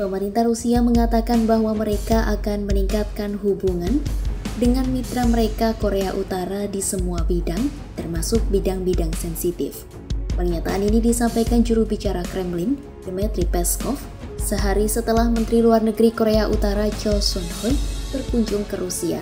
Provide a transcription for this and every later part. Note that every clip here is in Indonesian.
pemerintah Rusia mengatakan bahwa mereka akan meningkatkan hubungan dengan mitra mereka Korea Utara di semua bidang, termasuk bidang-bidang sensitif. Pernyataan ini disampaikan juru bicara Kremlin, Dmitry Peskov, sehari setelah Menteri Luar Negeri Korea Utara Choe Son Hui berkunjung ke Rusia.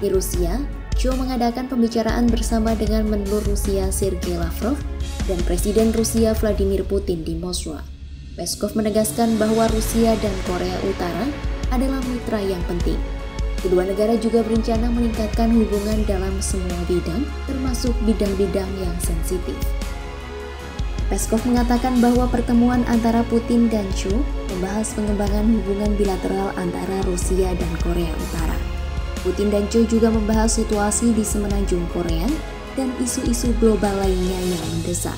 Di Rusia, Choe mengadakan pembicaraan bersama dengan Menlu Rusia Sergei Lavrov dan Presiden Rusia Vladimir Putin di Moskwa. Peskov menegaskan bahwa Rusia dan Korea Utara adalah mitra yang penting. Kedua negara juga berencana meningkatkan hubungan dalam semua bidang, termasuk bidang-bidang yang sensitif. Peskov mengatakan bahwa pertemuan antara Putin dan Choe membahas pengembangan hubungan bilateral antara Rusia dan Korea Utara. Putin dan Choe juga membahas situasi di Semenanjung Korea dan isu-isu global lainnya yang mendesak.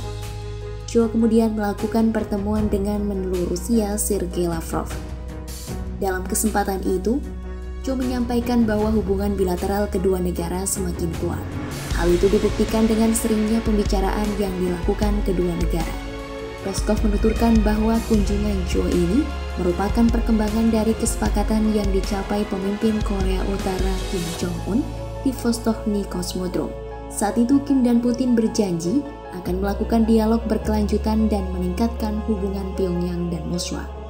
Choe kemudian melakukan pertemuan dengan Menlu Rusia Sergei Lavrov. Dalam kesempatan itu, Choe menyampaikan bahwa hubungan bilateral kedua negara semakin kuat. Hal itu dibuktikan dengan seringnya pembicaraan yang dilakukan kedua negara. Peskov menuturkan bahwa kunjungan Choe ini merupakan perkembangan dari kesepakatan yang dicapai pemimpin Korea Utara Kim Jong-un di Vostochny Cosmodrome. Saat itu Kim dan Putin berjanji akan melakukan dialog berkelanjutan dan meningkatkan hubungan Pyongyang dan Moskwa.